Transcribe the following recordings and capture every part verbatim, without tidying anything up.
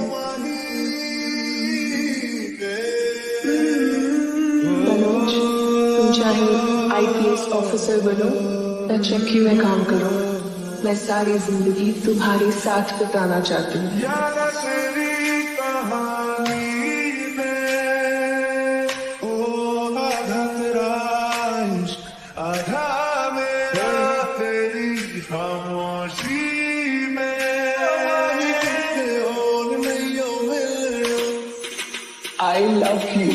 I P S officer बनो, नौकरी में काम करो। मैं सारी जिंदगी तुम्हारे साथ बिताना चाहती हूँ। I love you.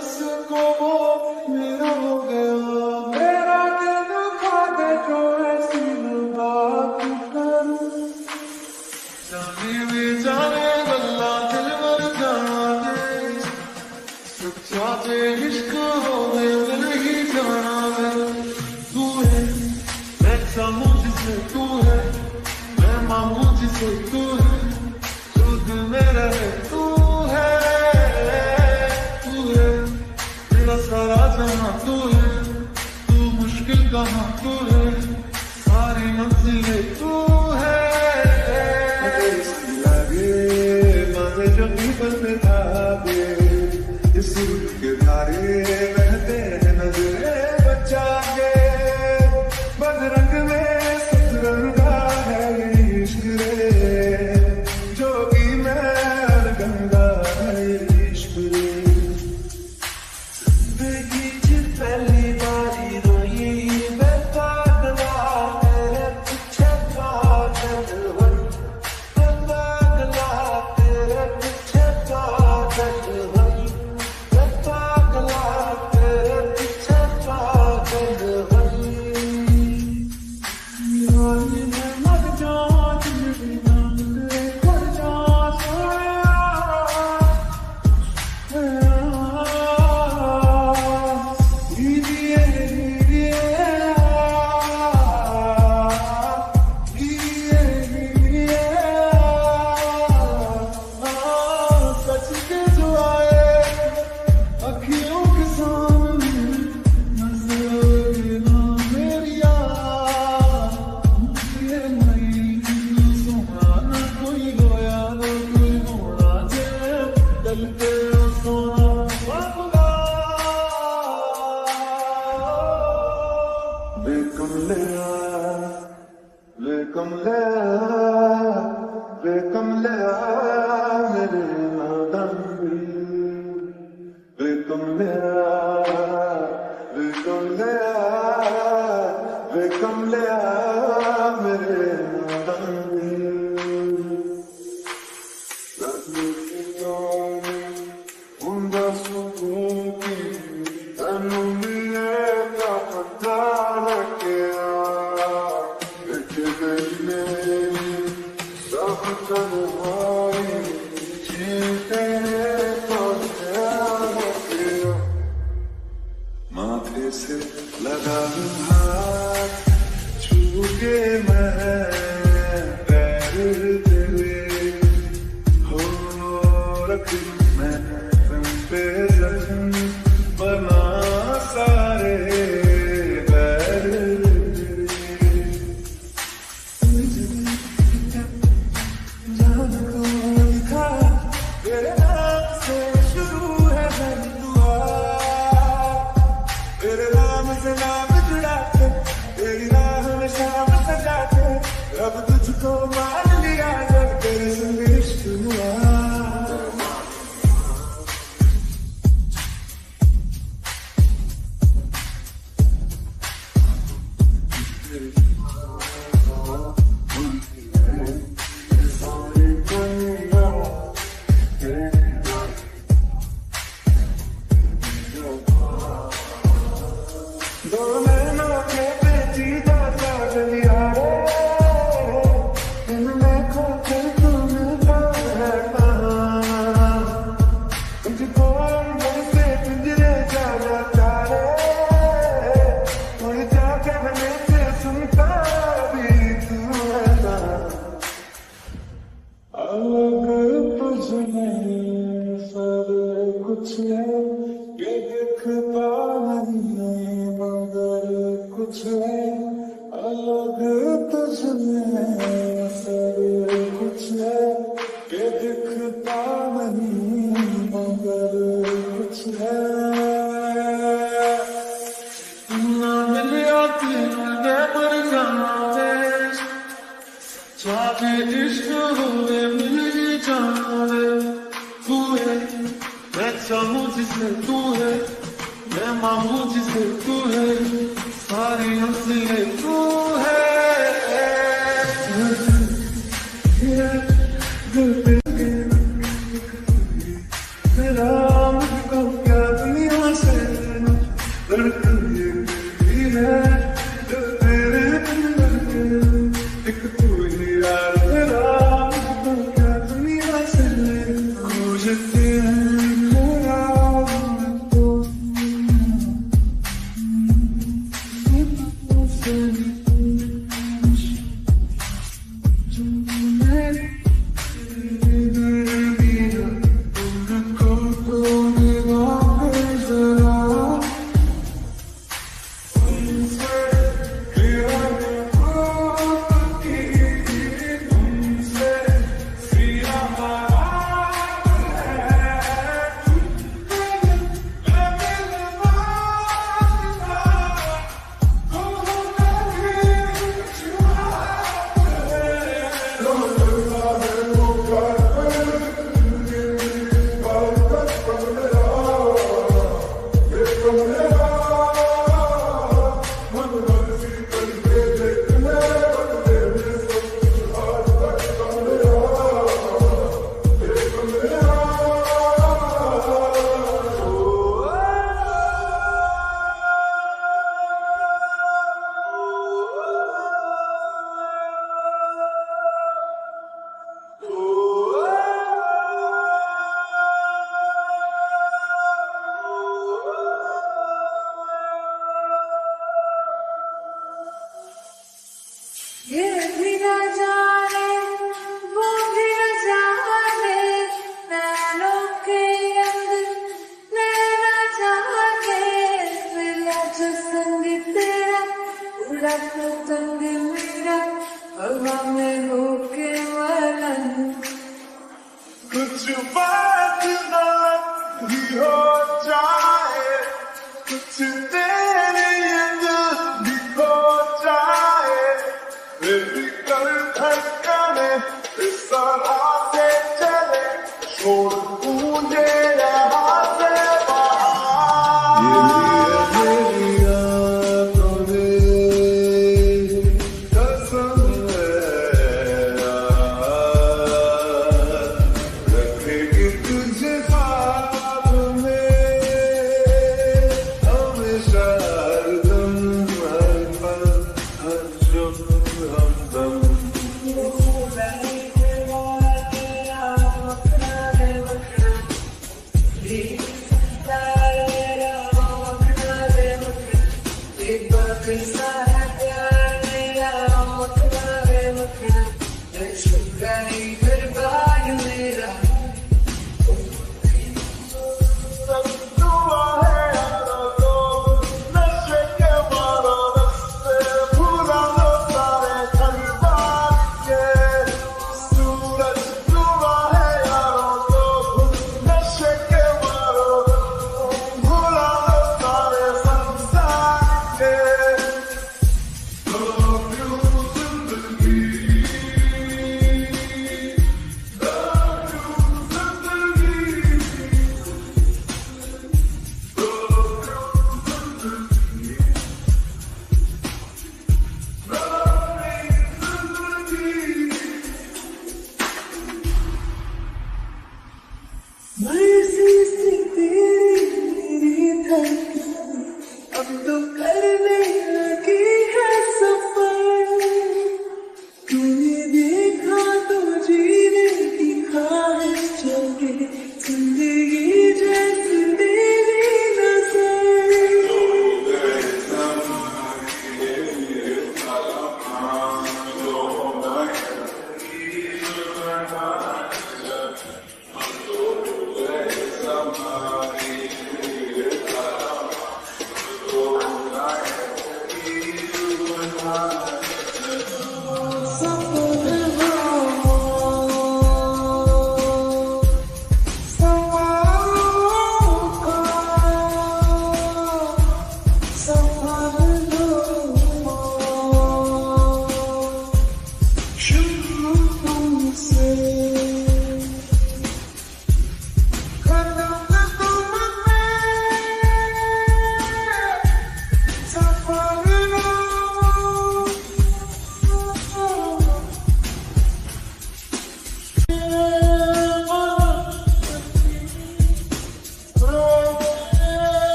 जिसको वो मेरा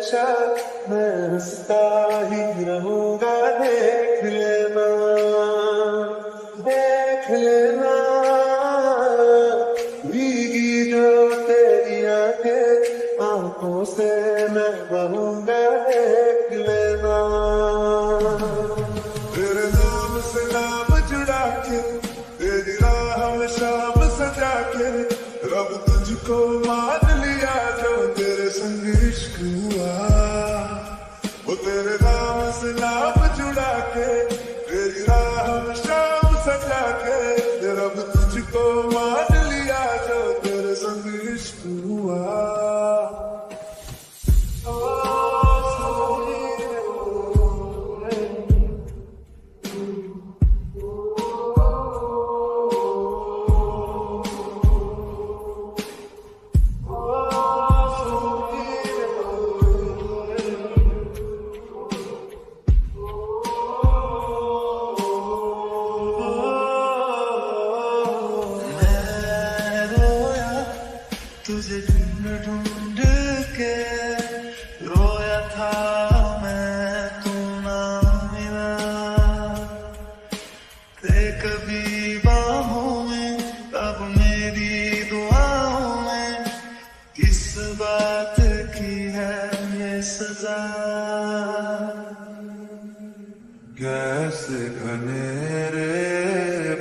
Shut हंसता ही रहूंगा, देख लेना देख लेना। भीगी जो तेरी आंखें, आंखों से मैं बहूंगा, देख लेना। तेरे नाम से नाम जुड़ा के, तेरी राह में शाम सजा के, रब तुझको मान लिया जो तेरे संग इश्क हुआ। वो तेरे नाम से नाम जुड़ा के, तेरी राह में शाम सजा के, रब तुझको मान लिया जो तेरे संग इश्क हुआ। तुझे ढूंढ ढूंढ के रोया था मैं, तू ना मिला। ते कभी बाहों में, अब मेरी दुआओं में, किस बात की है ये सजा। कैसे घनेरे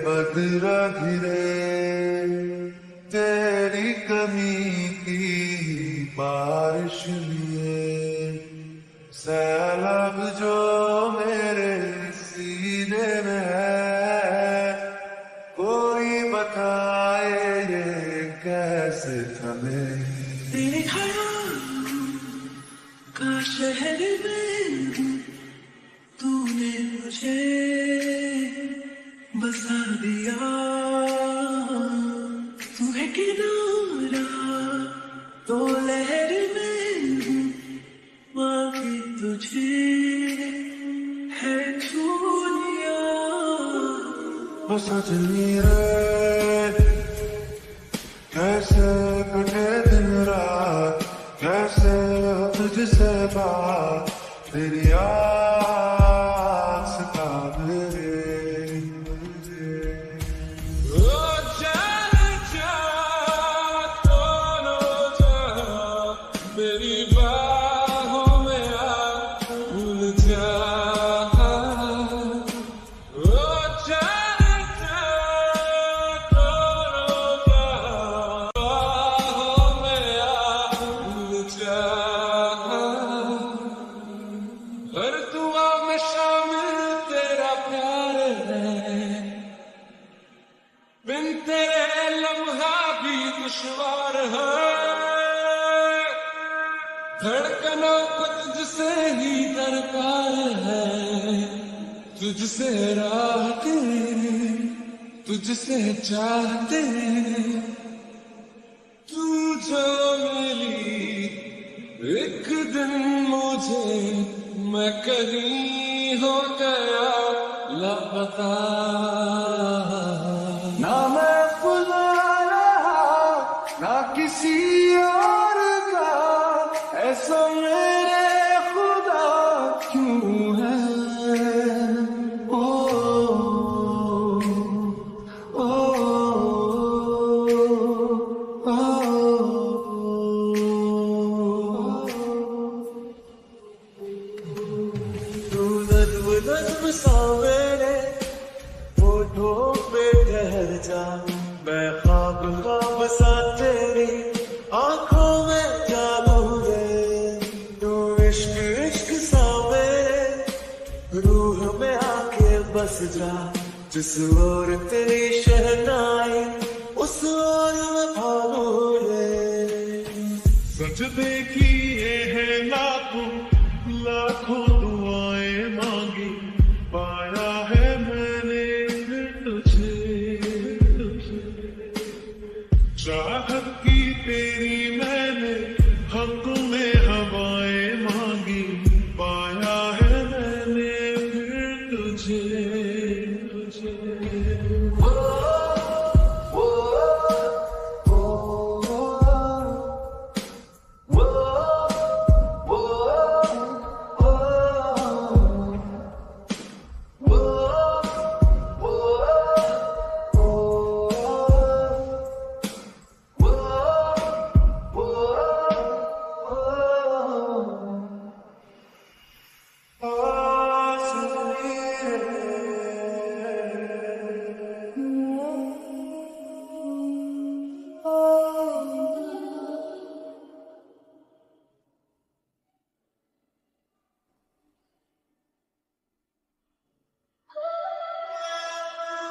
बदरा घिरे, तेरी कमी की बारिश लिए। सैलाब जो मेरे सीने में है, कोई बताए ये कैसे थमे। तेरे ख्याल का शहर में तूने मुझे बसा दिया। तू है किनारा तो लहर में, बाकी तुझे है छू लिया। वो सजनी रे कैसे कटे दिन रात, कैसे हो तुझसे बात, तेरी आस का धड़कनों को तुझसे ही दरकार है, तुझसे राहते, तुझसे चाहते। तू जो मिली एक दिन मुझे, मैं कहीं हो गया लापता। ना मैं बुला रहा ना किसी और का, ऐसा मेरे खुदा क्यों है। ओ ओ ओ तू नज़्म नज़्म सा मेरे होठों पे ठहर जा। मैं ख्वाब ख्वाब सा तेरी आँखों में बस जा। जिस ओर तेरी शहनाई, उस ओर में भागो रे। सजदे किए हैं लाखों लाखों दुआएं मांगी, पाया है मैंने तुझे, तुझे। चाहत की तेरी मैंने हक में हवाएं मांगी, पाया है मैंने तुझे। Oh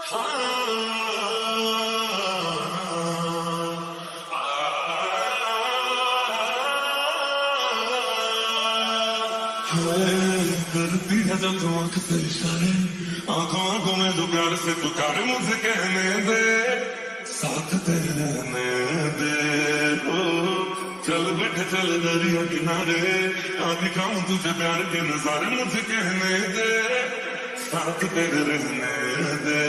درد دیا جب تو آنکھ سے اشارے آنکھوں آنکھوں میں جو پیار سے پکارے مجھ سے کہنے دے ساتھ تیرے رہنے دے چل بیٹھے چل دریا کنارے آ دکھاؤں تجھے پیار کے نظارے مجھ سے کہنے دے ساتھ تیرے رہنے دے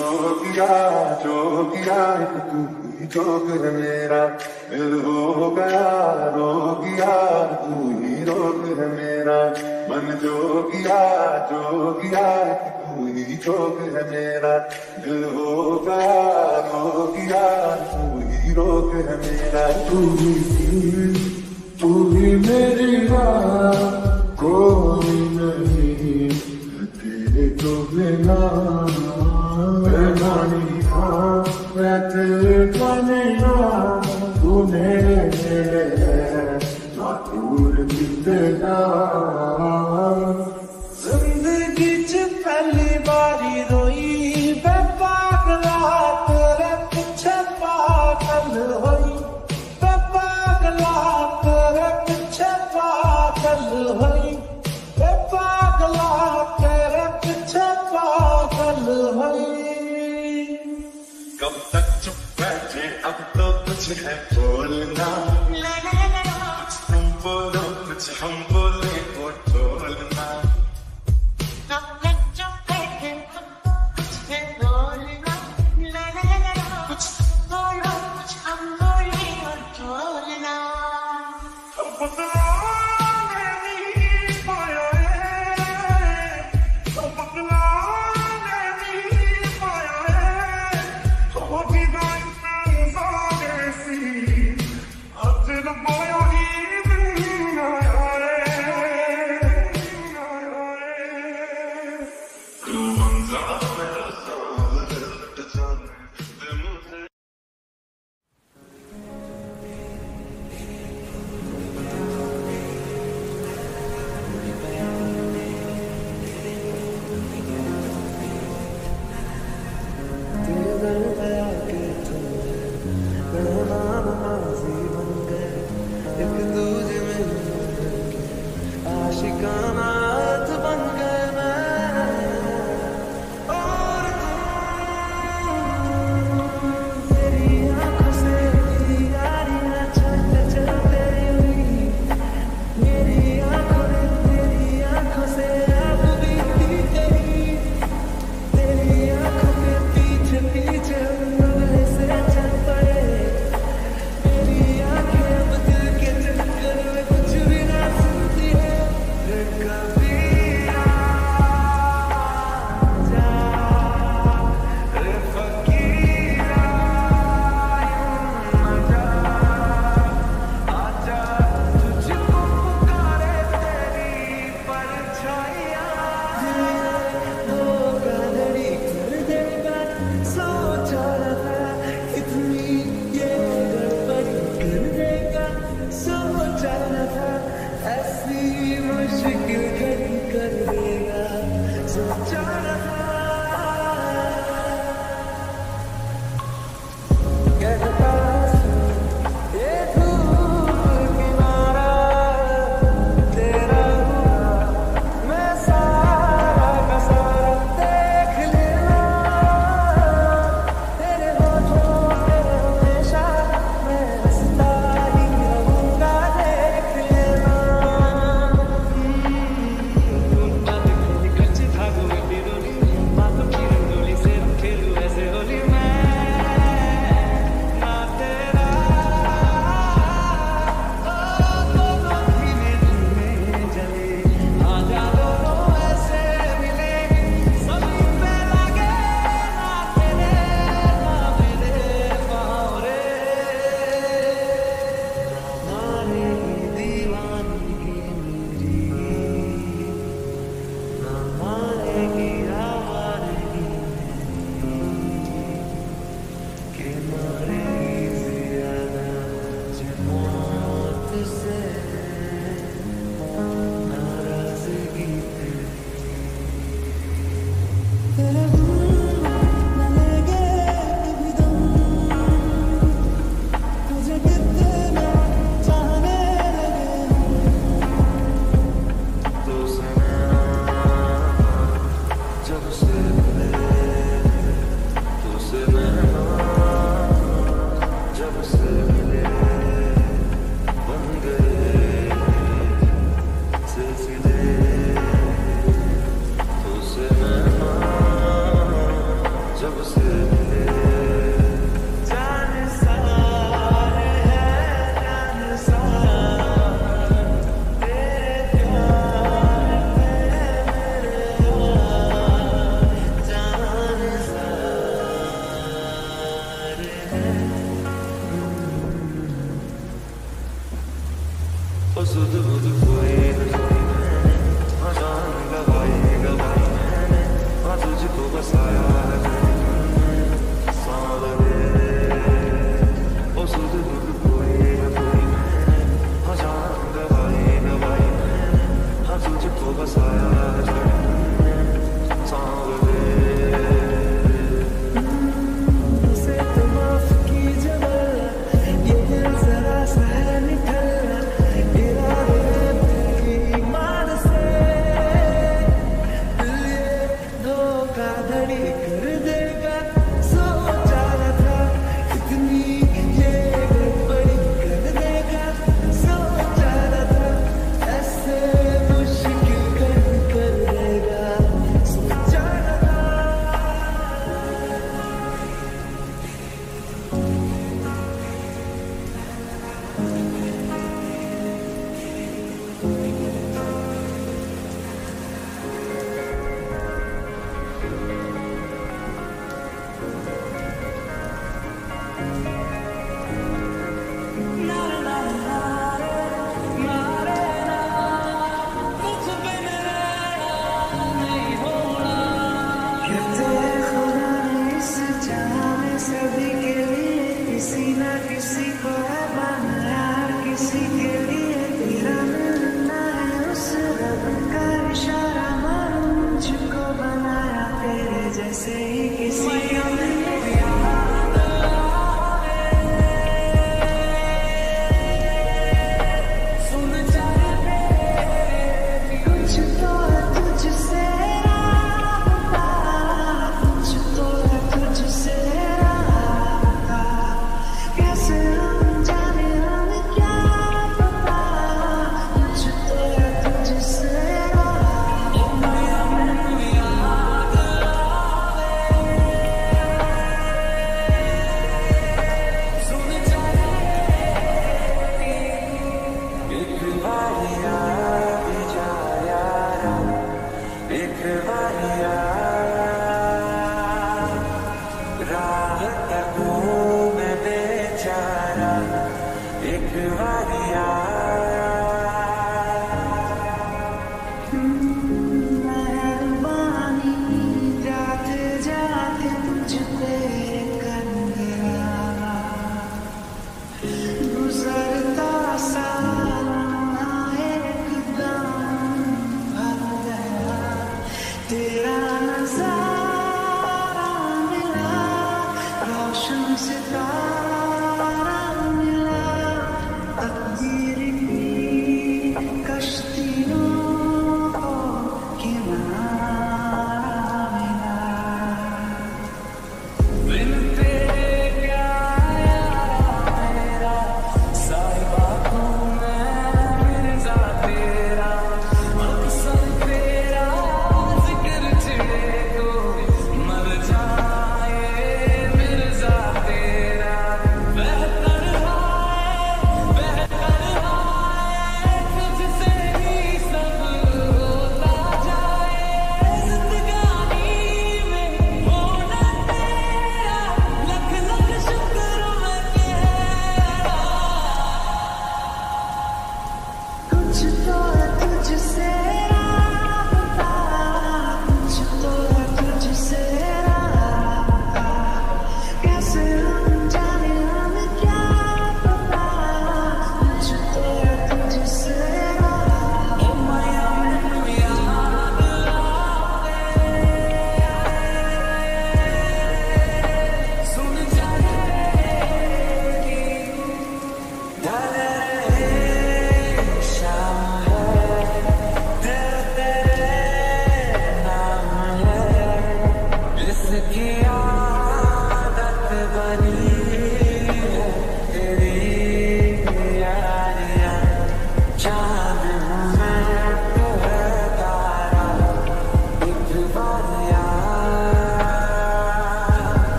جو کیا جو کیا تو ہی جو کر میرا دل ہو گیا رو گیا تو ہی رو کر میرا من جو کیا جو کیا تو ہی جو کر میرا دل ہو گیا رو گیا تو ہی رو کر میرا تو ہی تو ہی میری ماں کوئی نہیں تیرے تو بنا بنانی ہاں میں تیرے بنا زندگی چ پہلی باری روئی بے پاگلات رت چھ پاگل ہوئی بے پاگلات رت چھ پاگل ہوئی بے پاگلات رت چھ پاگل ہوئی کب تک چپ بیٹھے اب تو کچھ ہے بولنا ہم بولے کو ٹولنا کب تک چپ بیٹھے اب تو کچھ ہے بولنا کچھ بولو کچھ ہم بولے کو ٹولنا ہم بتلا نہیں پایا ہے ہم بتلا نہیں پایا ہے ہم بھی دائیں سارے سی اب جن پایا Good.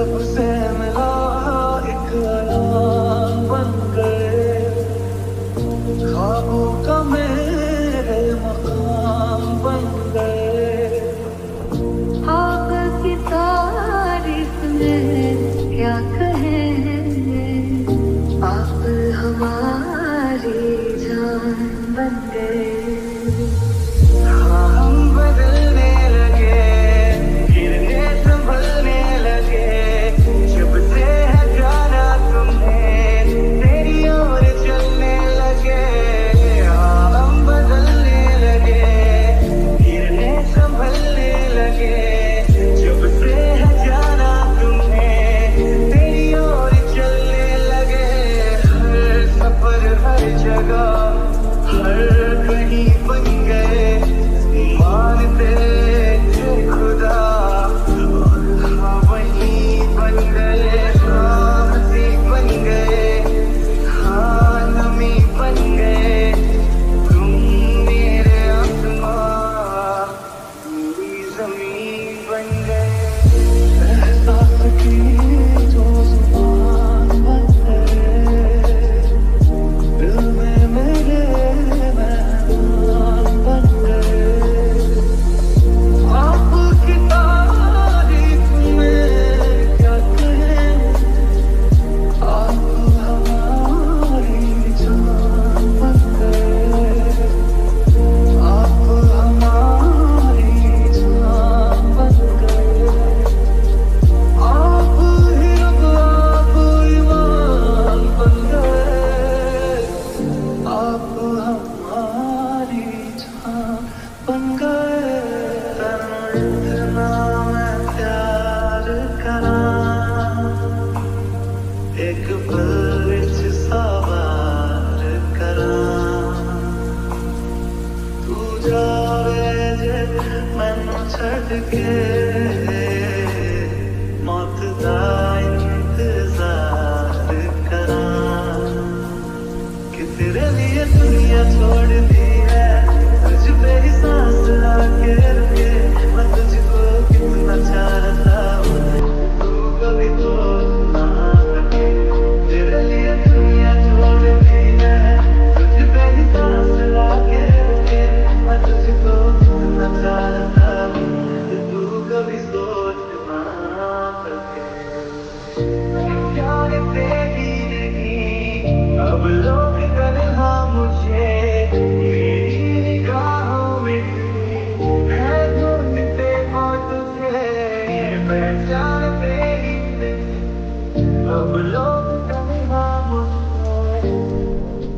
जब से मिला एक नाम बन गए, ख्वाबों का मेरे मकाम बन गए। आपकी तारीफ में क्या कहें, आप हमारी जान बन गए। मौत का इंतजार करा कि तेरे लिए दुनिया छोड़ दी है। तुझ पे ही सांस आके रुके, मैं तुझको कितना चाहता हूँ, तू कभी तो ना सके। तेरे लिए दुनिया छोड़ दी है, तुझ पे ही सांस आके रुके, मैं तुझको कितना चाहता। अब लोग तन्हा मुझे मेरी निगाहों में है, ढूंढते हो तुझे पहचानते ही नहीं। अब लोग तन्हा मुझे ढूंढते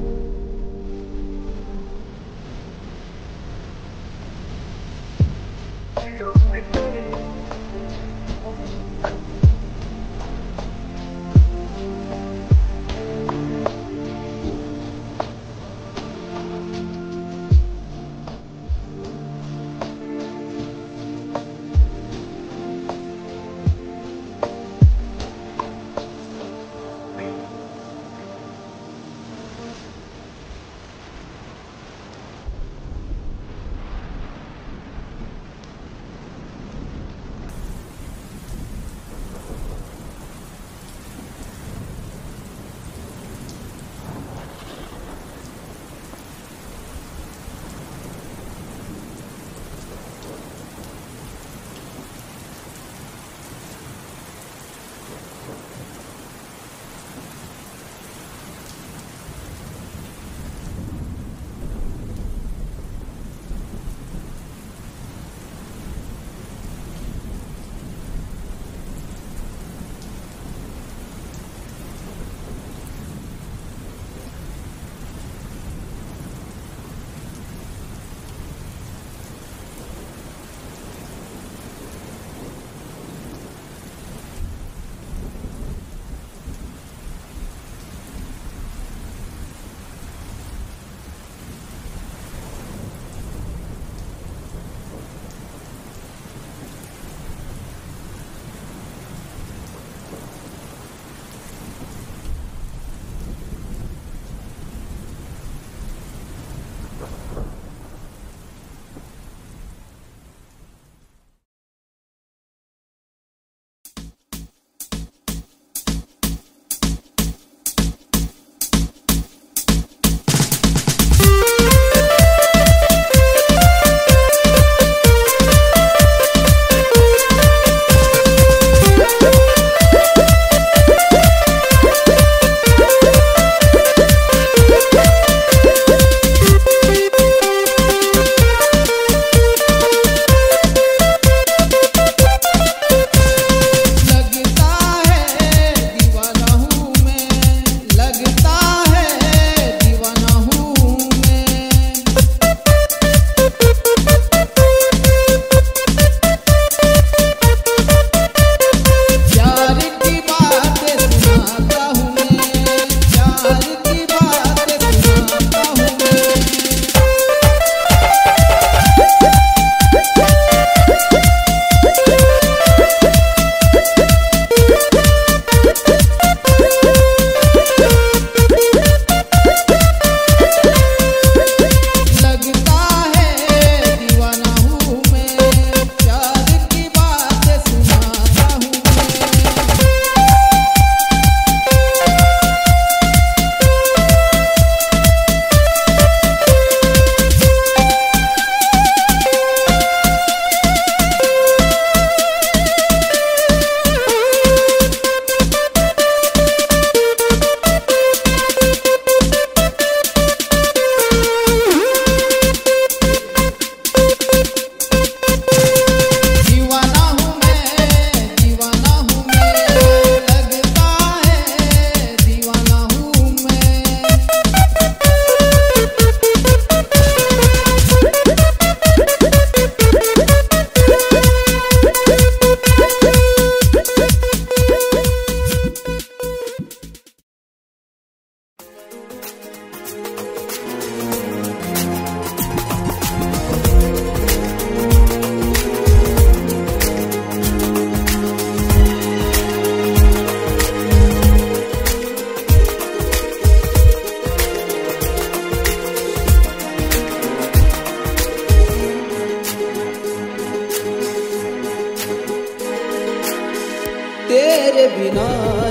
तेरे बिना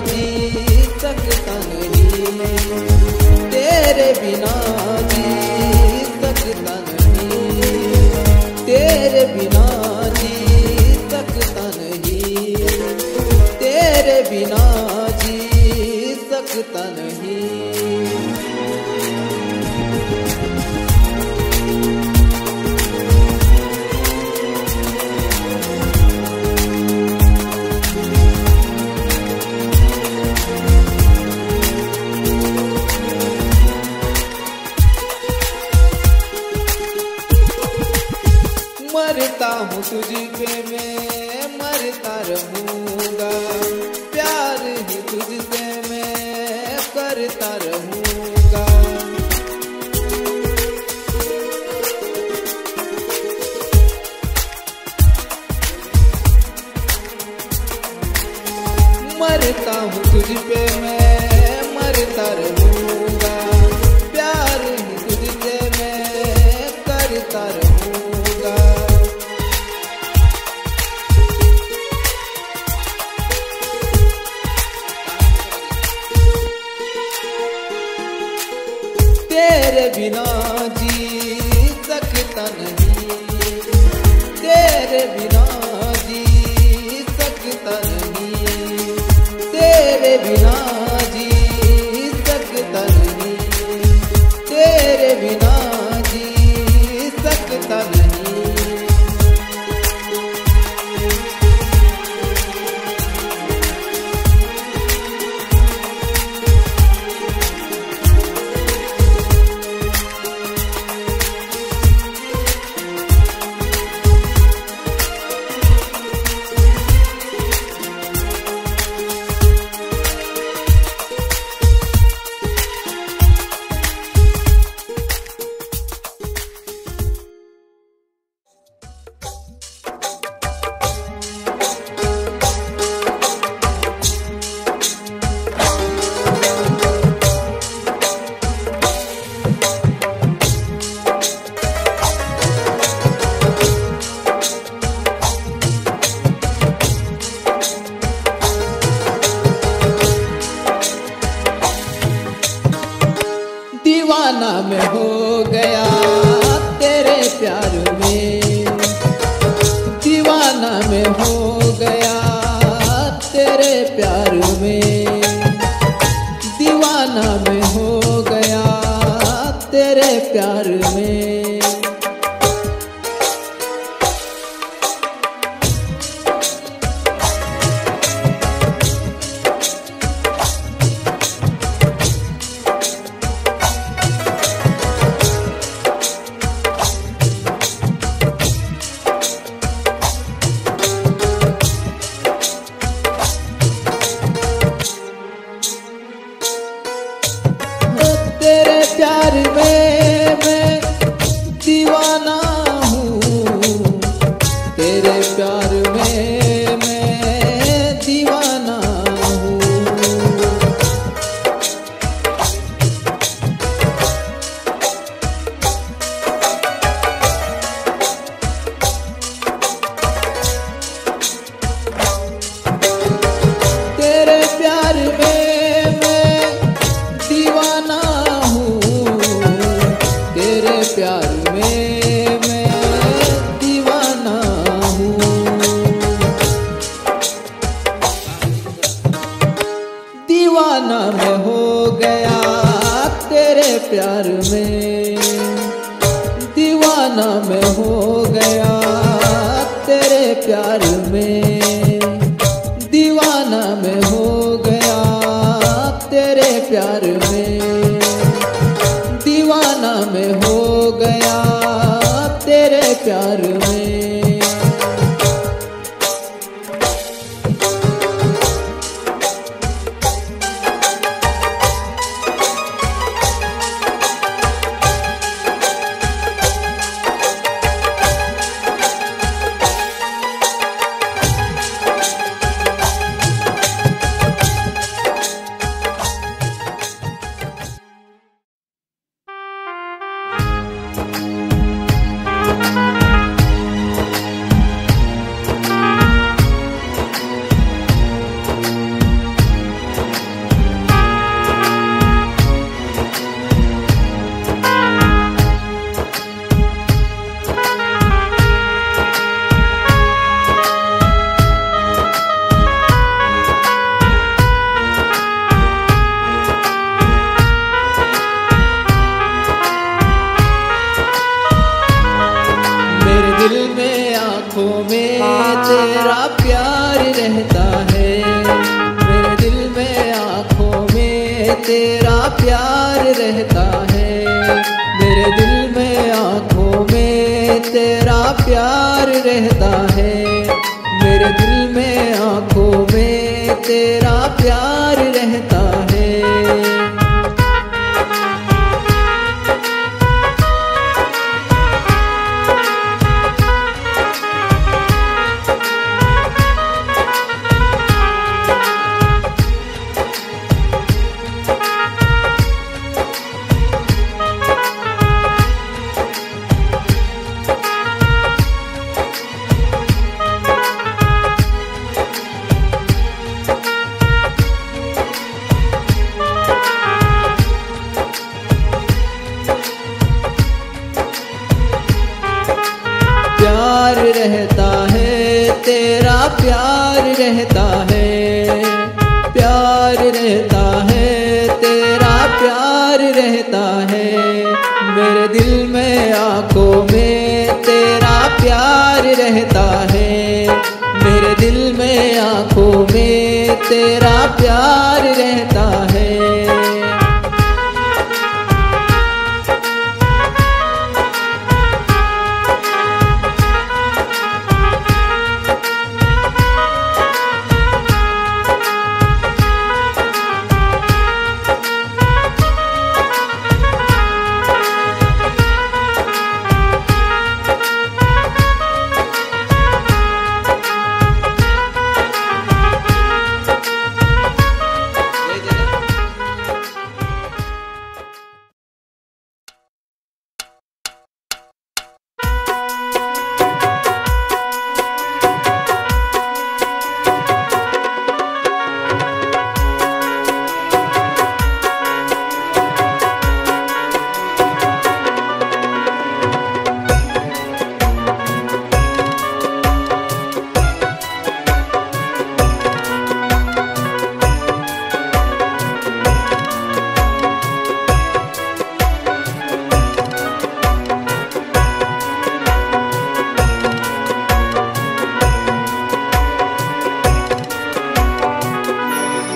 जी सकता नहीं, तेरे बिना जी सकता नहीं, तेरे बिना जी सकता नहीं, तेरे बिना जी सकता नहीं। मरता हूँ तुझी पे मैं मरता रहूँगा, प्यार ही तुझसे मैं करता रहूँगा। मरता हूँ तुझी पे मैं मरता रहूँगा, प्यार ही तुझसे मैं करता रहूँगा। तेरे बिना जी सकता नहीं, तेरे बिना जी सकता नहीं, तेरे बिना जी सकता नहीं, तेरे बिना जी सकता नहीं। दीवाना मैं हो गया तेरे प्यार में, दीवाना मैं हो गया तेरे प्यार में, दीवाना मैं हो गया तेरे प्यार में। तेरे प्यार में मैं दीवाना हूँ, तेरे प्यार में मैं दीवाना हूँ। तेरे प्यार में प्यार में मैं दीवाना हूँ, दीवाना मैं हो गया तेरे प्यार में, दीवाना मैं हो गया तेरे प्यार में, दीवाना मैं हो गया तेरे प्यार में, दीवाना मैं हो गया तेरे प्यार में। आँखों में तेरा प्यार रहता है। प्यार रहता है तेरा प्यार रहता है, प्यार रहता है तेरा प्यार रहता है, मेरे दिल में आँखों में तेरा प्यार रहता है, मेरे दिल में आँखों में तेरा प्यार रहता है।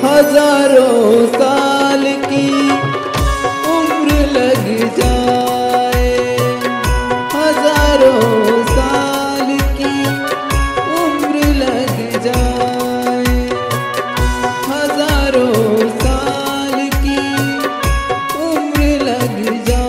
हजारों साल की उम्र लग जाए, हजारों साल की उम्र लग जाए, हजारों साल की उम्र लग जाए,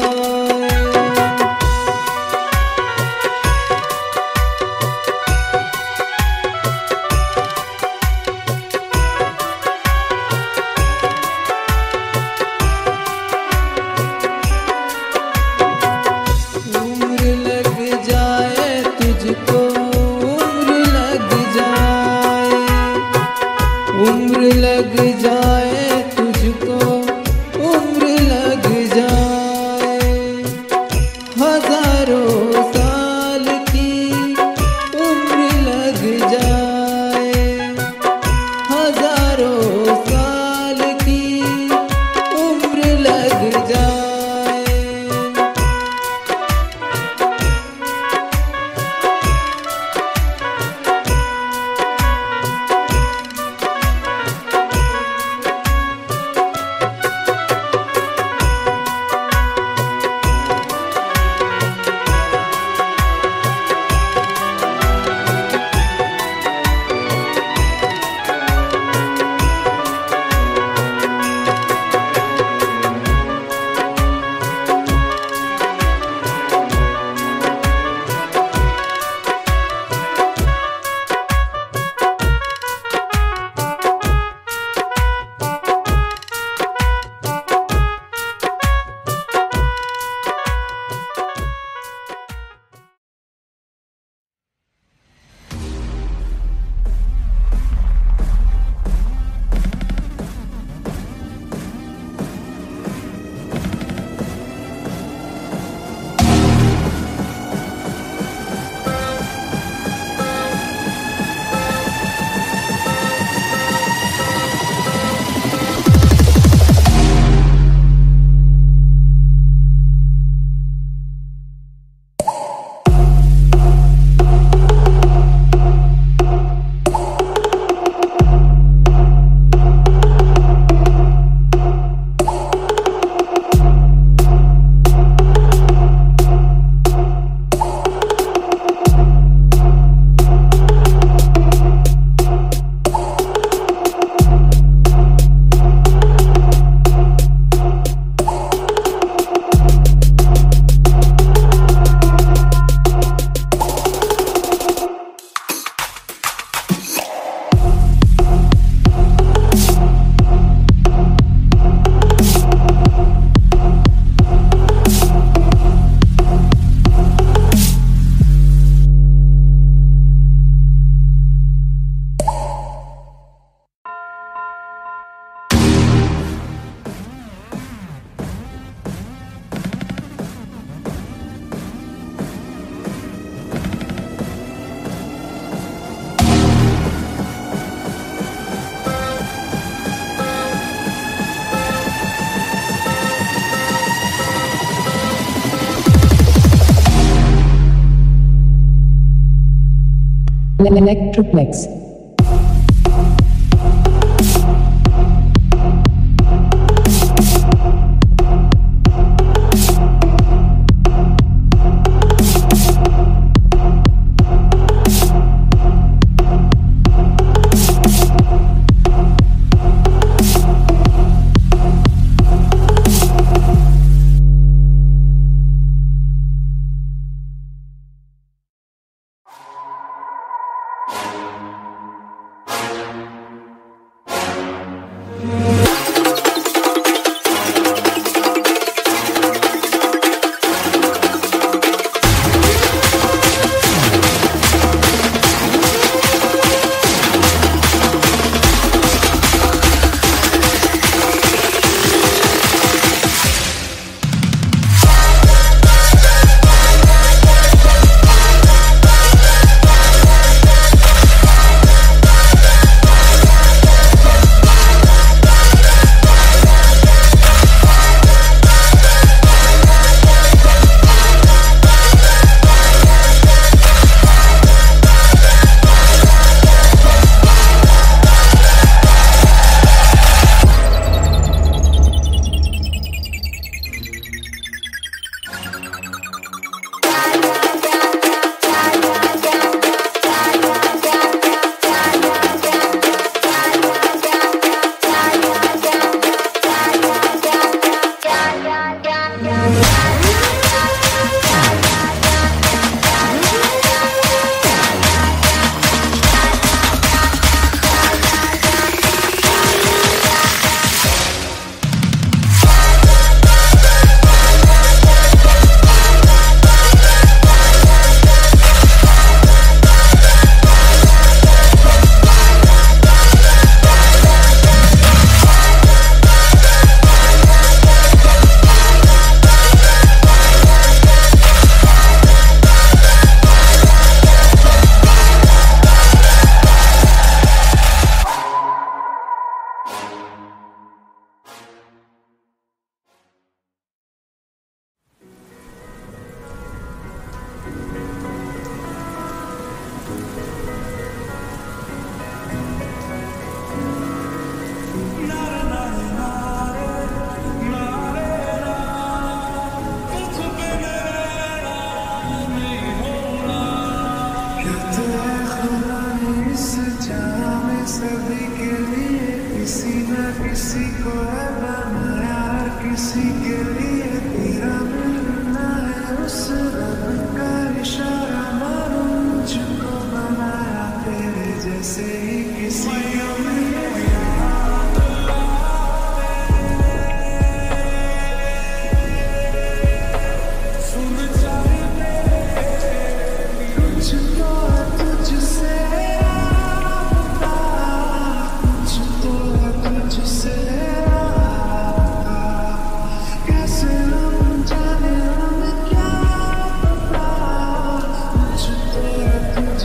Electroplex.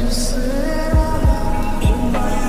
Just say, oh my God.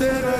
They love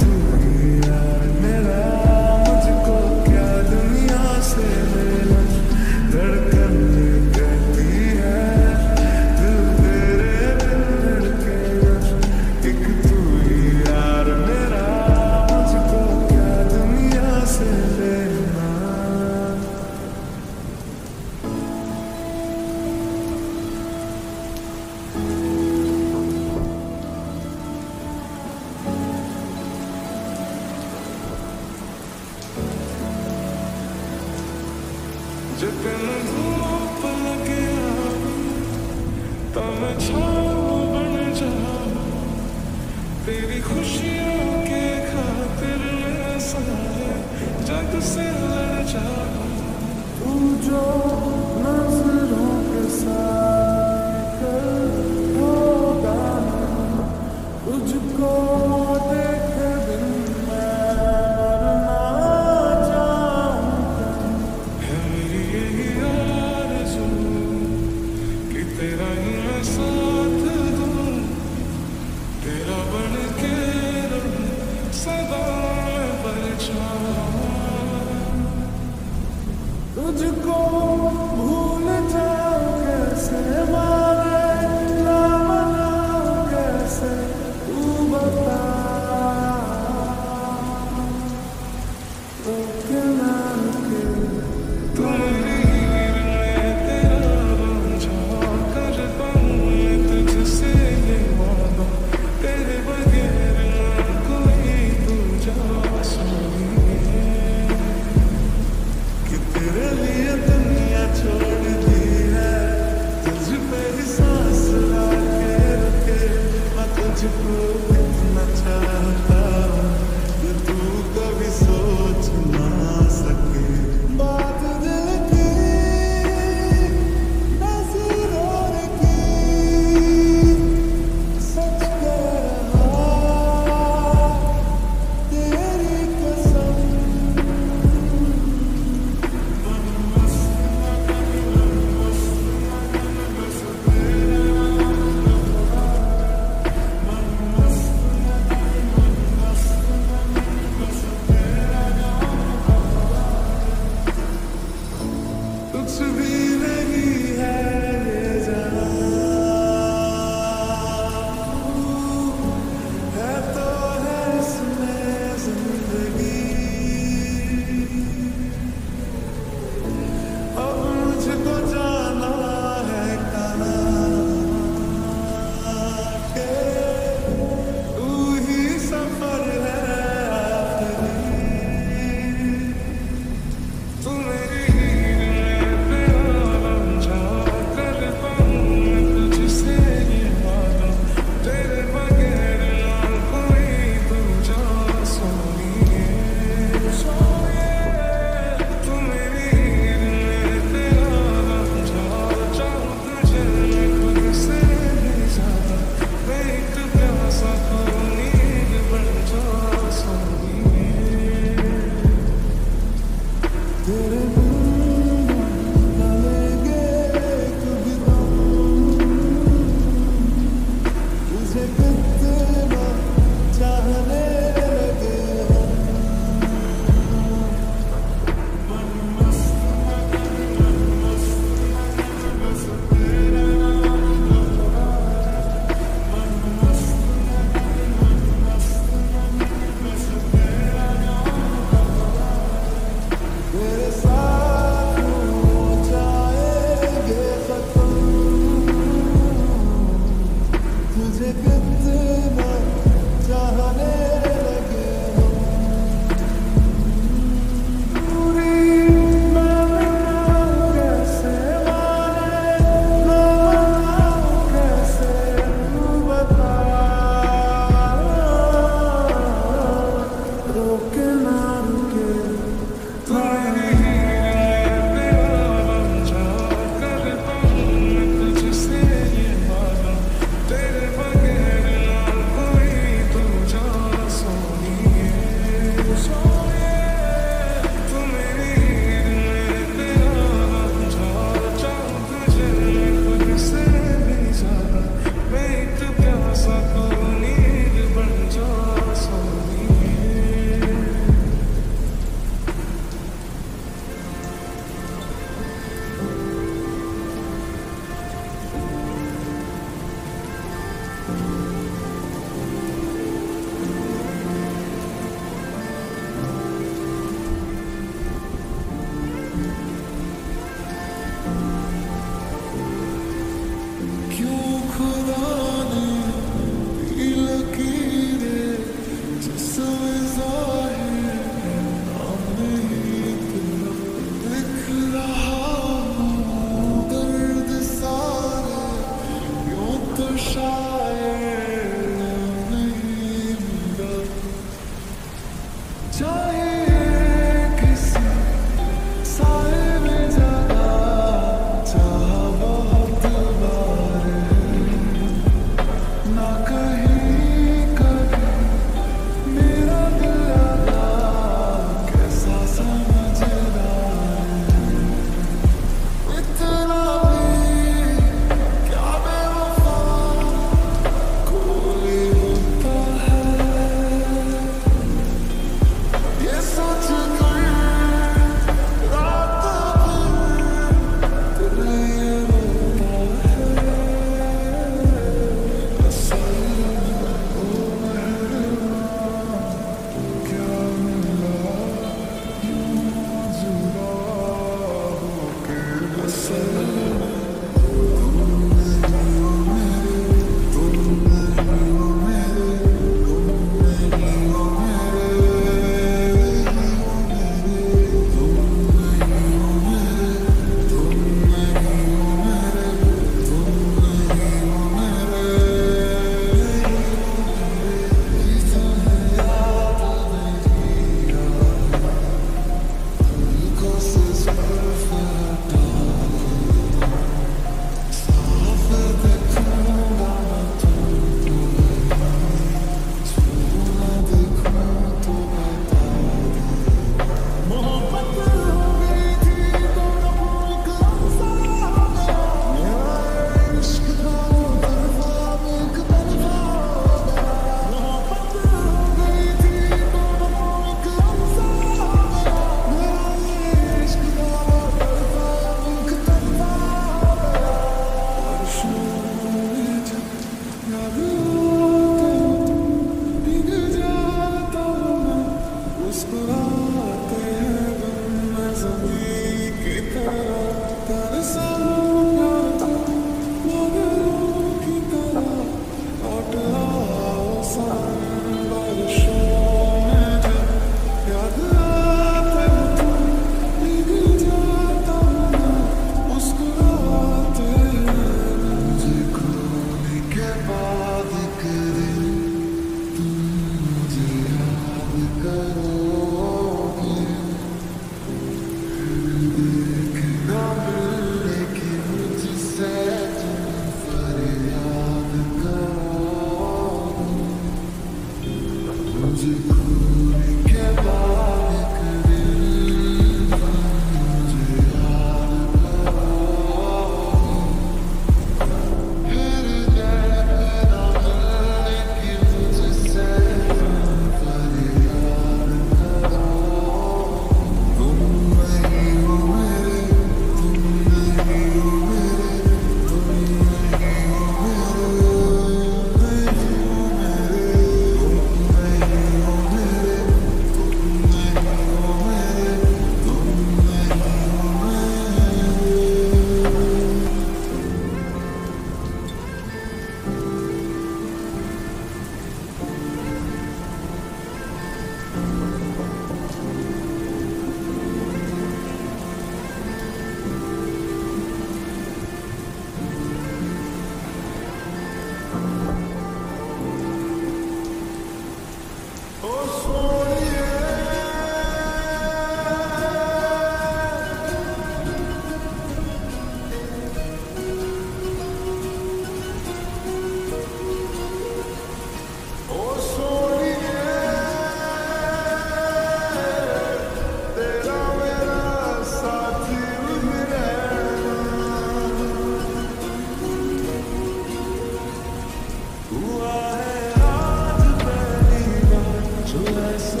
Let's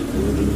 Thank you.